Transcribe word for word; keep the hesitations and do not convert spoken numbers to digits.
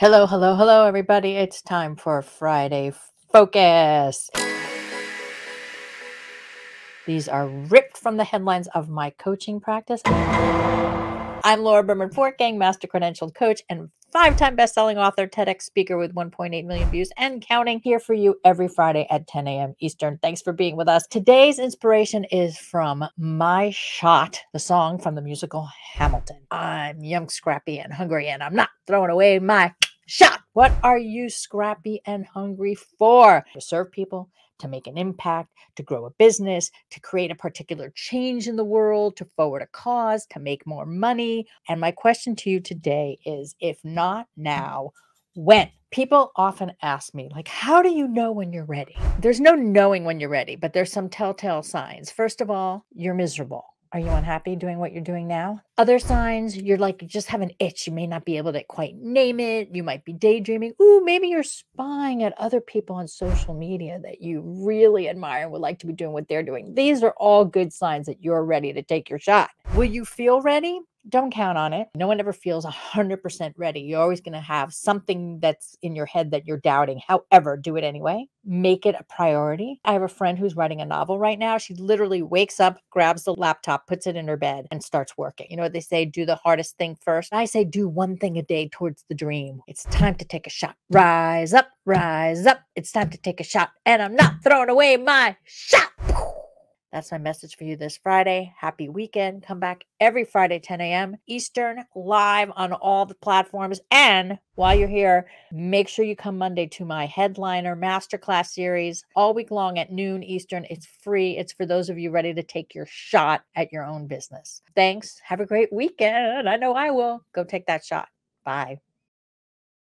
Hello, hello, hello, everybody. It's time for Friday Focus. These are ripped from the headlines of my coaching practice. I'm Laura Berman Fortgang, master credentialed coach and five-time best-selling author, TEDx speaker with one point eight million views and counting, here for you every Friday at ten a m Eastern. Thanks for being with us. Today's inspiration is from My Shot, the song from the musical Hamilton. I'm young, scrappy, and hungry, and I'm not throwing away my shot. What are you scrappy and hungry for? To serve people, to make an impact, to grow a business, to create a particular change in the world, to forward a cause, to make more money. And my question to you today is, if not now, when? People often ask me, like, how do you know when you're ready? There's no knowing when you're ready, but there's some telltale signs. First of all, you're miserable. Are you unhappy doing what you're doing now? Other signs, you're like, you just have an itch. You may not be able to quite name it. You might be daydreaming. Ooh, maybe you're spying at other people on social media that you really admire and would like to be doing what they're doing. These are all good signs that you're ready to take your shot. Will you feel ready? Don't count on it. No one ever feels one hundred percent ready. You're always going to have something that's in your head that you're doubting. However, do it anyway. Make it a priority. I have a friend who's writing a novel right now. She literally wakes up, grabs the laptop, puts it in her bed, and starts working. You know what they say? Do the hardest thing first. I say do one thing a day towards the dream. It's time to take a shot. Rise up, rise up. It's time to take a shot. And I'm not throwing away my shot. That's my message for you this Friday. Happy weekend. Come back every Friday, ten a m Eastern, live on all the platforms. And while you're here, make sure you come Monday to my Headliner Masterclass Series all week long at noon Eastern. It's free. It's for those of you ready to take your shot at your own business. Thanks. Have a great weekend. I know I will. Go take that shot. Bye.